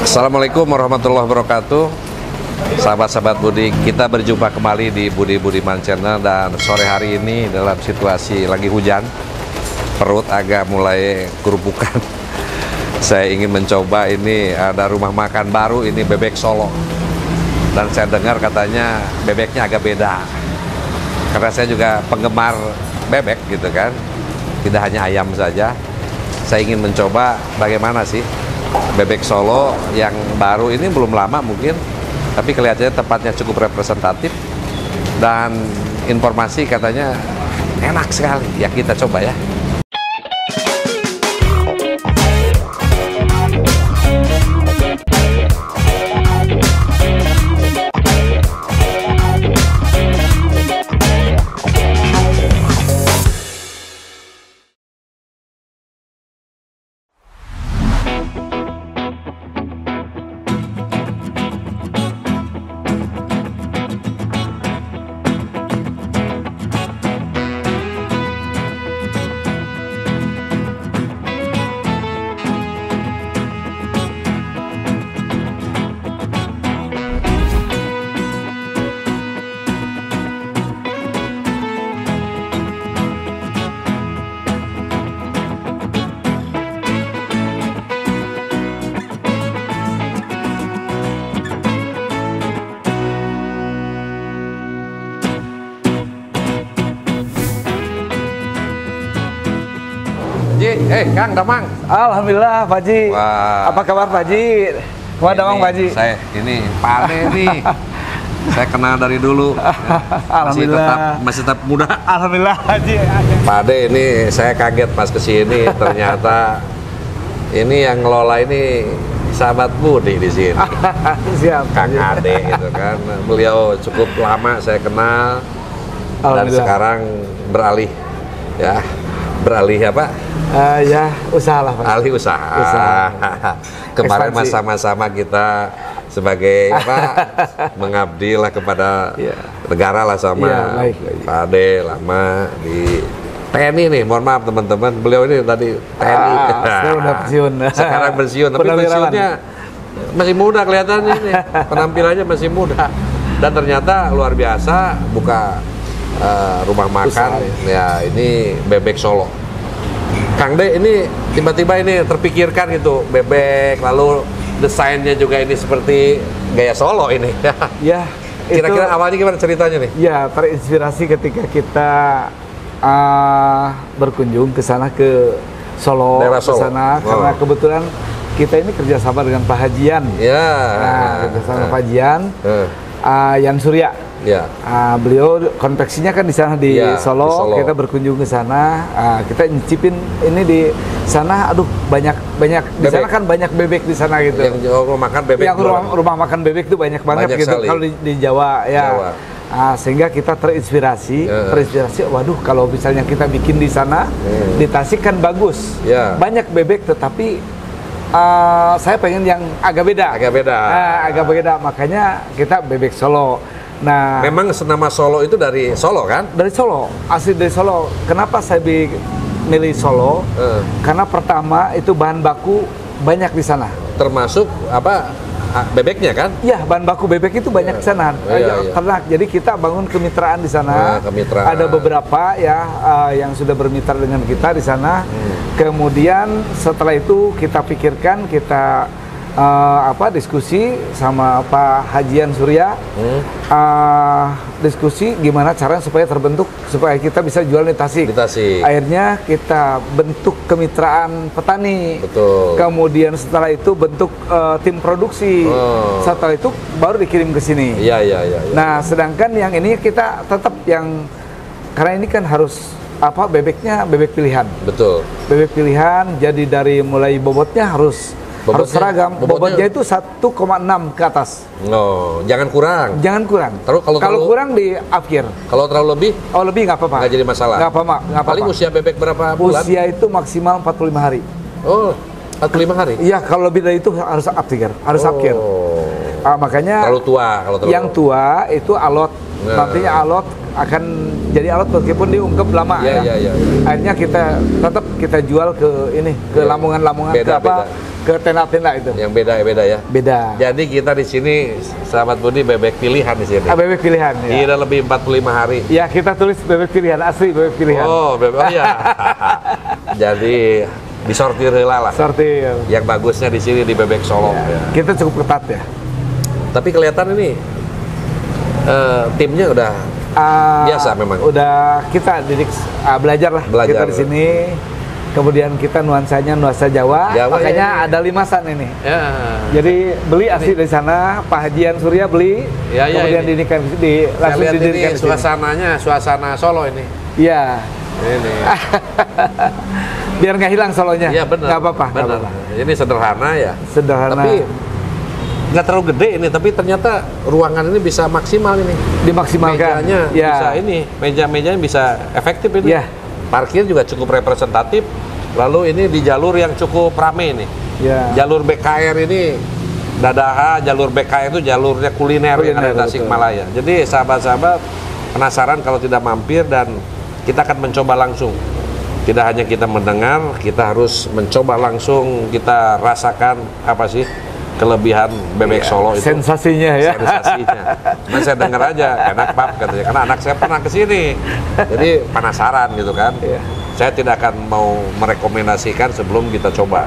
Assalamualaikum warahmatullahi wabarakatuh. Sahabat-sahabat Budi, kita berjumpa kembali di Budi Budiman Channel. Dan sore hari ini dalam situasi lagi hujan, perut agak mulai kerupukan. Saya ingin mencoba, ini ada rumah makan baru, ini Bebek Solo. Dan saya dengar katanya bebeknya agak beda. Karena saya juga penggemar bebek gitu kan, tidak hanya ayam saja. Saya ingin mencoba bagaimana sih Bebek Solo yang baru ini, belum lama mungkin, tapi kelihatannya tempatnya cukup representatif dan informasi katanya enak sekali. Ya kita coba ya. Kang Damang. Alhamdulillah Pak Haji. Wah. Apa kabar Pak Haji? Wah, Damang Pak Haji. Saya ini Pade nih. Saya kenal dari dulu. Alhamdulillah. Masih tetap muda. Alhamdulillah Haji. Pade ini saya kaget pas kesini, ternyata ini yang ngelola ini sahabat Budi di sini. Siap. Kang Ade gitu kan. Beliau cukup lama saya kenal. Dan sekarang beralih ya. Beralih apa? Ya, usahalah Pak. Alih usaha. Kemarin sama-sama kita sebagai mengabdi lah kepada negara lah sama Pak Ade lama di TNI nih. Mohon maaf teman-teman, beliau ini tadi TNI. Sekarang pensiun, tapi pensiunnya masih muda kelihatannya nih. Penampilannya masih muda. Dan ternyata luar biasa buka rumah makan ya, ini Bebek Solo. Kang De, ini tiba-tiba ini terpikirkan gitu, bebek, lalu desainnya juga ini seperti gaya Solo ini. Ya, kira-kira awalnya gimana ceritanya nih? Ya, terinspirasi ketika kita berkunjung ke sana, ke Solo, kesana, karena kebetulan kita ini kerjasama dengan Pak Hajian. Ya. Nah, kerjasama Pak Hajian, Yan Surya. Beliau konveksinya kan di sana di, Solo. Kita berkunjung ke sana, kita nyicipin ini di sana. Aduh, banyak di sana kan, banyak bebek di sana gitu. Yang rumah makan bebek. Yang rumah makan bebek itu banyak gitu kalau di Jawa ya. Jawa. Sehingga kita terinspirasi, waduh kalau misalnya kita bikin di sana, di Tasik kan bagus. Banyak bebek, tetapi saya pengen yang agak beda. Agak beda, makanya kita Bebek Solo. Nah, memang nama Solo itu dari Solo kan? Dari Solo, asli dari Solo. Kenapa saya milih Solo? Karena pertama itu bahan baku banyak di sana. Termasuk apa? Bebeknya kan? Iya, bahan baku bebek itu banyak di sana. Ternak. Jadi kita bangun kemitraan di sana. Ada beberapa ya yang sudah bermitra dengan kita di sana. Kemudian setelah itu kita pikirkan, kita diskusi sama Pak Hajian Surya, diskusi gimana caranya supaya terbentuk, supaya kita bisa jual di Tasik. Akhirnya kita bentuk kemitraan petani. Betul. Kemudian setelah itu bentuk tim produksi. Setelah itu baru dikirim ke sini. Nah, sedangkan yang ini kita tetap yang, karena ini kan harus bebeknya bebek pilihan. Betul. Bebek pilihan, jadi dari mulai bobotnya harus seragam. Bobotnya itu 1,6 ke atas. No, jangan kurang. Terus kalau kurang di akhir. Kalau terlalu lebih? Oh, lebih nggak apa-apa. Nggak jadi masalah. Nggak apa-apa. Paling usia bebek berapa bulan? Usia itu maksimal 45 hari. Oh, 45 hari? Iya, kalau lebih dari itu harus akhir. Makanya terlalu tua. Yang tua itu alot. Nantinya alot akan jadi alot meskipun diungkep lama. Akhirnya kita tetap kita jual ke ini, ke lamongan-lamongan, ke apa? ke tenda-tenda itu. Yang beda ya. Beda. Jadi kita di sini, sahabat Budi, bebek pilihan di sini. Ah, bebek pilihan. Ya. Kira lebih 45 hari. Ya, kita tulis bebek pilihan asli, bebek pilihan. Oh, bebek. Oh, ya. Jadi disortir lah. Sortir. Yang bagusnya di sini di Bebek Solo. Ya. Ya. Kita cukup ketat ya. Tapi kelihatan ini timnya udah biasa memang. Udah kita didik belajar lah. Belajar. Kita di sini. Kemudian kita nuansanya nuansa Jawa makanya ya. Ada limasan ini. Ya. Jadi beli asli dari sana, Pak Hajian Surya beli, ya, ya, kemudian didirikan di suasananya, suasana Solo ini. Iya. Ini. Biar nggak hilang Solonya. Iya benar. Nggak apa-apa. Ini sederhana ya. Sederhana. Tapi nggak terlalu gede ini, tapi ternyata ruangan ini bisa maksimal ini. Dimaksimalkan. Mejanya ya. Bisa ini, meja-mejanya bisa efektif ini. Ya. Parkir juga cukup representatif, lalu ini di jalur yang cukup rame ini. Yeah. Jalur BKR ini, dadaha jalur BKR itu jalurnya kuliner yang ada di Tasikmalaya. Jadi sahabat-sahabat penasaran kalau tidak mampir, dan kita akan mencoba langsung. Tidak hanya kita mendengar, kita harus mencoba langsung, kita rasakan apa sih kelebihan Bebek Solo itu. Sensasinya ya. Sensasinya. Nah, saya dengar aja, enak Pak katanya. Karena anak saya pernah kesini. Jadi penasaran gitu kan. Iya. Saya tidak akan mau merekomendasikan sebelum kita coba.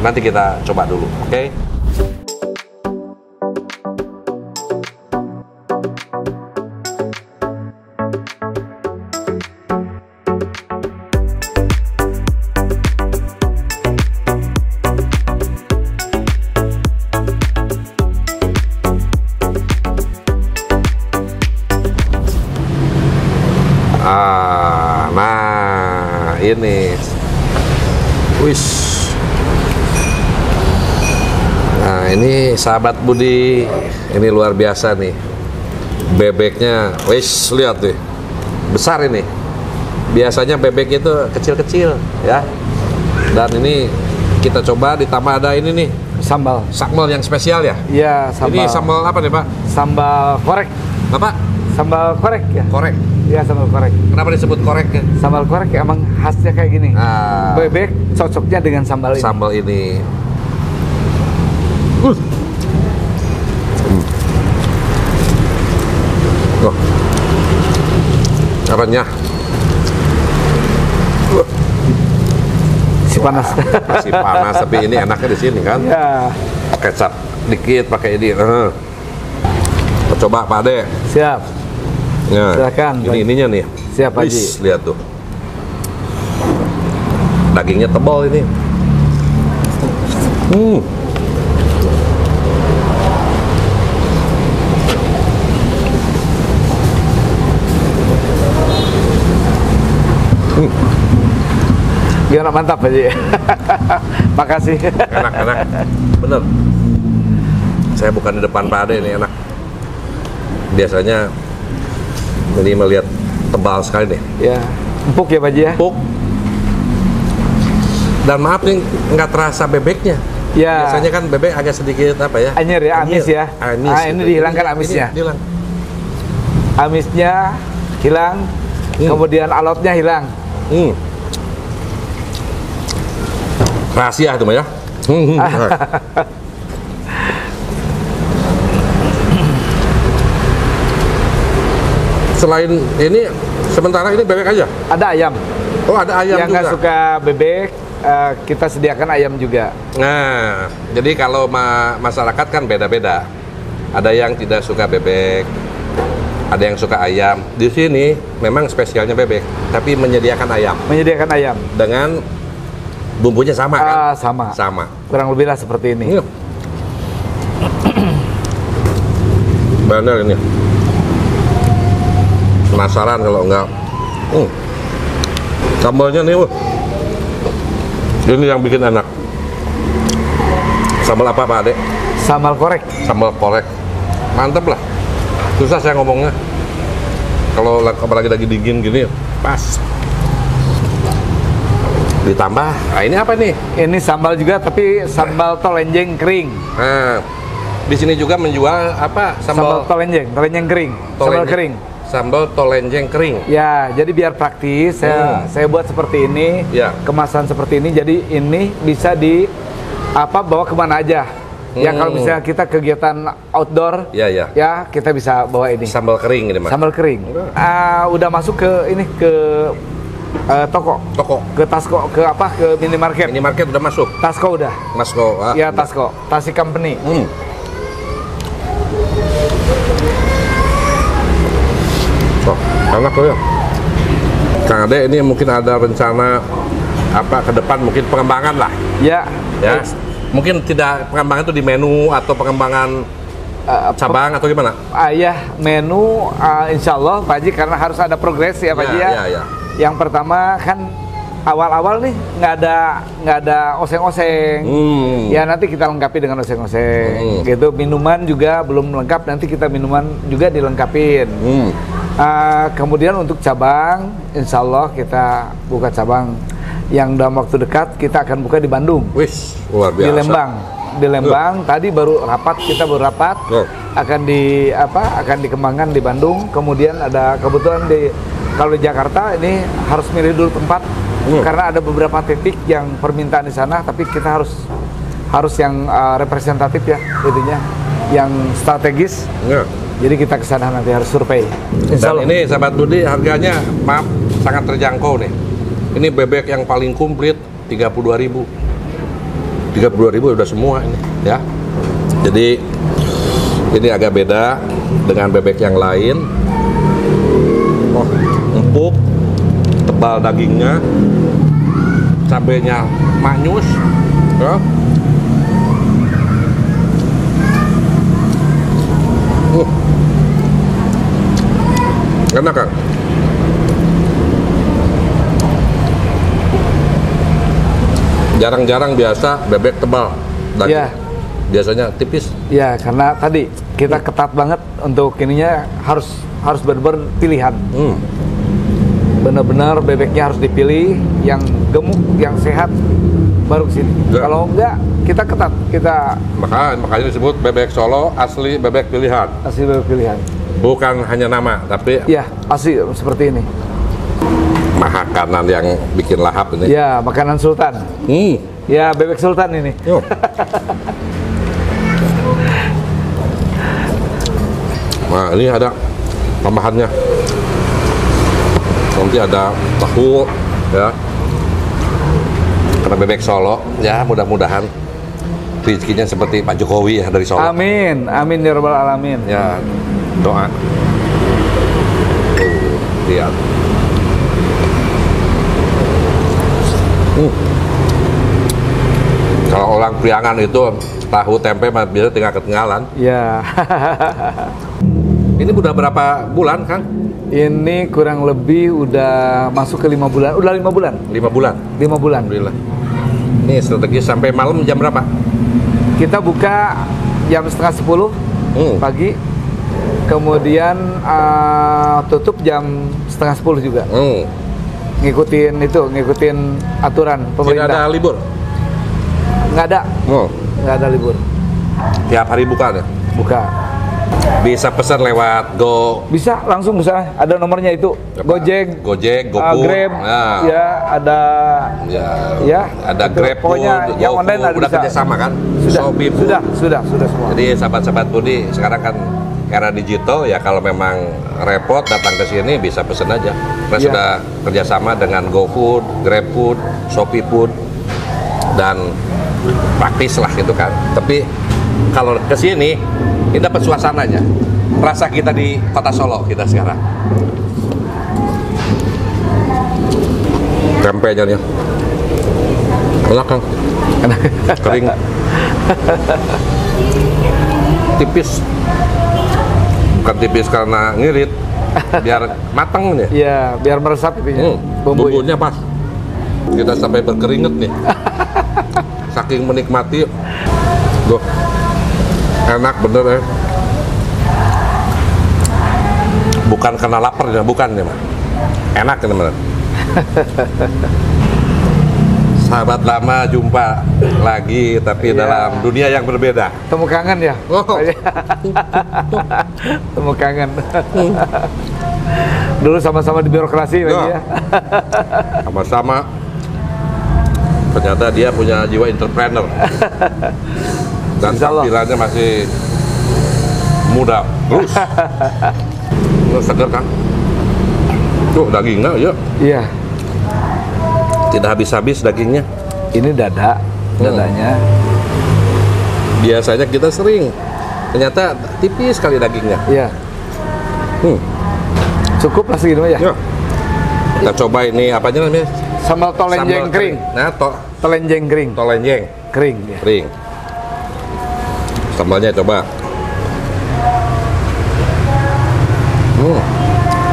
Nanti kita coba dulu, oke? Okay? Ini, wis. Nah ini sahabat Budi, ini luar biasa nih. Bebeknya, wis lihat nih, besar ini. Biasanya bebek itu kecil-kecil ya. Dan ini kita coba ditambah ada ini nih sambal. Sambal yang spesial ya? Iya sambal. Ini sambal apa nih Pak? Sambal korek. Apa? Sambal korek ya? Korek. Ya sambal korek. Kenapa disebut korek? Sambal korek emang khasnya kayak gini. Bebek cocoknya dengan sambal ini. Sambal ini. Loh. Apanya? Masih panas. Masih panas, tapi ini enaknya di sini kan? Ya. Kecap dikit pakai ini. Coba Pak Ade. Siap. Nah, silakan. Ini ininya nih. Siap Haji. Wih, lihat tuh. Dagingnya tebal ini. Gimana, mantap Haji. Makasih. Enak. Bener. Saya bukan di depan Pak Ade ini enak. Biasanya jadi melihat tebal sekali deh. Ya, empuk ya Pak Ji ya. Empuk. Dan maaf nih nggak terasa bebeknya. Ya. Biasanya kan bebek agak sedikit apa ya? Anyer ya, amis ya. Amis. Nah, ini dihilangkan amisnya. Ini hilang. Amisnya hilang. Kemudian alotnya hilang. Rahasia itu Pak ya. Selain ini, sementara ini bebek aja? Ada ayam. Oh, ada ayam juga? Yang nggak suka bebek, kita sediakan ayam juga. Nah, jadi kalau masyarakat kan beda-beda. Ada yang tidak suka bebek, ada yang suka ayam. Di sini memang spesialnya bebek, tapi menyediakan ayam. Menyediakan ayam. Dengan bumbunya sama kan? Sama. Sama. Kurang lebih lah seperti ini. Benar ini. Penasaran kalau enggak, sambalnya nih, ini yang bikin enak. Sambal apa Pak Ade? Sambal korek. Sambal korek, mantep lah. Susah saya ngomongnya. Kalau apalagi lagi dingin gini, pas. Ditambah, nah ini apa nih? Ini sambal juga, tapi sambal tolenjeng kering. Nah, di sini juga menjual apa? Sambal tolenjeng kering. Sambal kering. Sambal tolenjeng kering. Ya, jadi biar praktis, saya buat seperti ini, kemasan seperti ini. Jadi ini bisa di apa bawa kemana aja. Ya kalau misalnya kita kegiatan outdoor, ya kita bisa bawa ini. Sambal kering ini mas. Sambal kering. Udah masuk ke ini ke toko. Ke Tasko, ke apa? Ke minimarket. Minimarket udah masuk. Tasko udah. Tasko. Ah, ya Tasko. Tasik Company. Oh, enak loh ya. Kang Ade ini mungkin ada rencana apa ke depan mungkin pengembangan lah. Ya. Mungkin tidak pengembangan itu di menu atau pengembangan cabang atau gimana? Ya, menu insya Allah Pak Haji, karena harus ada progres ya Pak Haji ya. Yang pertama kan awal-awal nih nggak ada oseng-oseng. Ya nanti kita lengkapi dengan oseng-oseng. Gitu. Minuman juga belum lengkap, nanti kita minuman juga dilengkapin. Kemudian untuk cabang, insya Allah kita buka cabang. Yang dalam waktu dekat kita akan buka di Bandung. Wih, luar biasa. Di Lembang. Tadi baru rapat. Akan dikembangkan di Bandung. Kemudian ada kebetulan kalau di Jakarta ini harus milih dulu tempat karena ada beberapa titik yang permintaan di sana, tapi kita harus yang representatif ya, jadinya yang strategis. Jadi kita kesana nanti harus survei. Dan ini sahabat Budi harganya maaf sangat terjangkau nih. Ini bebek yang paling komplit 32.000. 32.000 udah semua ini ya. Jadi ini agak beda dengan bebek yang lain. Empuk, tebal dagingnya. Cabenya manyus. Enak kan? Jarang-jarang biasa bebek tebal lagi. Biasanya tipis. Ya, karena tadi kita ketat banget untuk ininya harus benar-benar pilihan. Benar-benar bebeknya harus dipilih yang gemuk, yang sehat baru kesini. Kalau enggak, kita ketat. Makanya disebut bebek Solo asli bebek pilihan. Asli bebek pilihan. Bukan hanya nama, tapi ya, asli seperti ini. Makanan yang bikin lahap ini. Ya, makanan Sultan. Ya, bebek Sultan ini. Nah, ini ada tambahannya. Nanti ada tahu, ya. Karena bebek Solo, ya mudah-mudahan rezekinya seperti Pak Jokowi ya dari Solo. Amin, amin ya rabbal alamin. Ya, doa. Lihat. Kalau orang Priangan itu tahu tempe biasa tinggal ketinggalan. Ya. Ini udah berapa bulan, Kang? Ini kurang lebih udah masuk ke 5 bulan. Udah 5 bulan? 5 bulan. 5 bulan. Alhamdulillah. Ini strategi sampai malam jam berapa? Kita buka jam 9:30 pagi. Kemudian tutup jam 9:30 juga. Ngikutin aturan pemerintah. Tidak ada libur? Nggak ada. Nggak ada libur. Tiap hari buka ya? Buka. Bisa pesan lewat Bisa, langsung bisa. Ada nomornya itu. Gojek, GoFood, Grab. Ya, ada. Ya, ada GrabFood, yang online ada. Udah kerjasama kan? ShopeeFood. Sudah semua. Jadi sahabat-sahabat Budi sekarang kan era digital ya, kalau memang repot datang ke sini bisa pesen aja. Kita sudah kerjasama dengan GoFood, GrabFood, ShopeeFood dan praktis lah gitu kan. Tapi kalau ke sini ini dapat suasananya. Rasa kita di Kota Solo kita sekarang. Tempenya nih. Enak kan? Enak. Kering. Tipis. Bukan tipis karena ngirit, biar matang nih. Iya, biar meresap itunya. Bumbunya pas. Kita sampai berkeringat nih. Saking menikmati. Duh, enak bener ya. Bukan karena lapar, bukan ya Pak. Enak ya bener. Sahabat lama jumpa lagi, tapi dalam dunia yang berbeda. Temu kangen ya? Temu kangen. Dulu sama-sama di birokrasi lagi ya. Sama-sama Ternyata dia punya jiwa entrepreneur. Dan tampilannya masih muda terus. Seger kan? Tuh dagingnya ya. Iya. Tidak habis-habis dagingnya. Ini dadanya. Biasanya kita sering, ternyata tipis sekali dagingnya. Iya. Cukup lah segini aja. Ya. Kita coba ini apanya namanya? Sambal tolenjeng kering. Nah, tolenjeng kering. Tolenjeng kering. Ya. Kering. Sambalnya coba.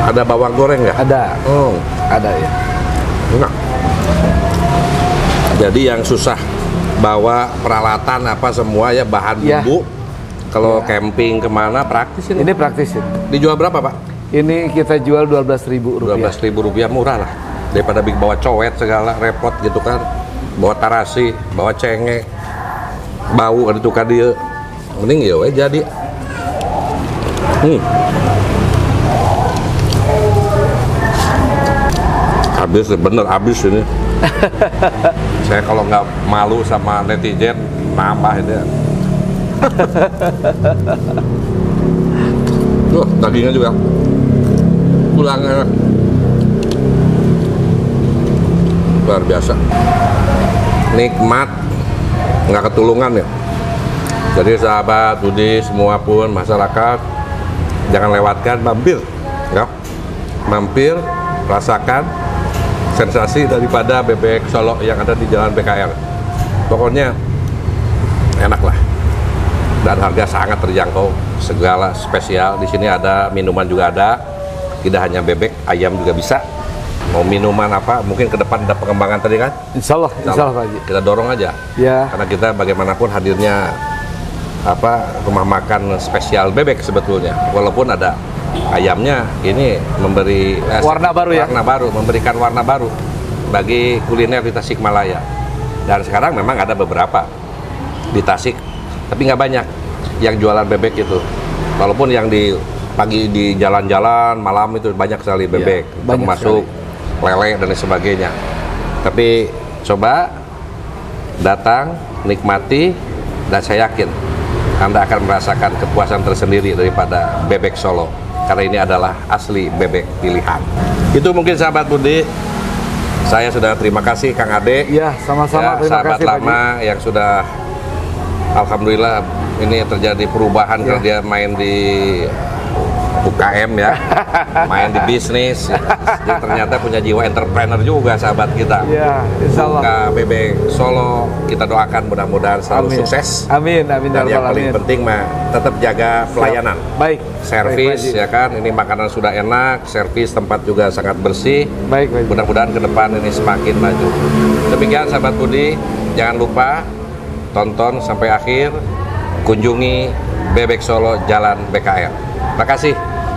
Ada bawang goreng nggak? Ada. Ada ya. Enak. Jadi yang susah bawa peralatan apa semua ya, bahan bumbu. Kalau camping kemana praktis ini? Ini praktis. Dijual berapa, Pak? Ini kita jual Rp12.000. Rp12.000 murah lah. Daripada bawa cowet segala repot gitu kan. Bawa tarasi, bawa cengek, bau gitu kan dia. Mending ya we jadi. Habis bener, habis ini. Saya kalau nggak malu sama netizen nambah ini. Tuh dagingnya juga pulang enak, luar biasa, nikmat, nggak ketulungan ya. Jadi sahabat Budi semua pun masyarakat jangan lewatkan, mampir ya, mampir rasakan sensasi daripada Bebek Solo yang ada di Jalan BKR. Pokoknya enak lah. Dan harga sangat terjangkau, segala spesial. Di sini ada minuman juga ada. Tidak hanya bebek, ayam juga bisa. Mau minuman apa? Mungkin ke depan ada pengembangan tadi kan? Insyaallah, insyaallah Pak Haji. Kita dorong aja. Ya. Karena kita bagaimanapun hadirnya apa rumah makan spesial bebek sebetulnya. Walaupun ada ayamnya ini memberi warna baru ya, warna baru, memberikan warna baru bagi kuliner di Tasikmalaya. Dan sekarang memang ada beberapa di Tasik, tapi nggak banyak yang jualan bebek itu. Walaupun yang di pagi di jalan-jalan malam itu banyak sekali bebek, ya, termasuk lele dan sebagainya. Tapi coba datang, nikmati, dan saya yakin Anda akan merasakan kepuasan tersendiri daripada Bebek Solo. Karena ini adalah asli bebek pilihan. Itu mungkin sahabat Budi. Saya sudah terima kasih Kang Ade. Ya, sama-sama ya, terima kasih. Sahabat lama Haji yang sudah, alhamdulillah ini terjadi perubahan karena dia main di UKM ya, main di bisnis. Dia ternyata punya jiwa entrepreneur juga sahabat kita. Ya, insyaallah. Buka Bebek Solo, kita doakan mudah-mudahan selalu sukses. Amin, amin. Dan yang paling penting mah tetap jaga pelayanan. Baik. Servis ya kan, ini makanan sudah enak, servis tempat juga sangat bersih. Baik, baik. Mudah-mudahan ke depan ini semakin maju. Demikian sahabat Budi, jangan lupa tonton sampai akhir, kunjungi Bebek Solo Jalan BKR. Terima kasih.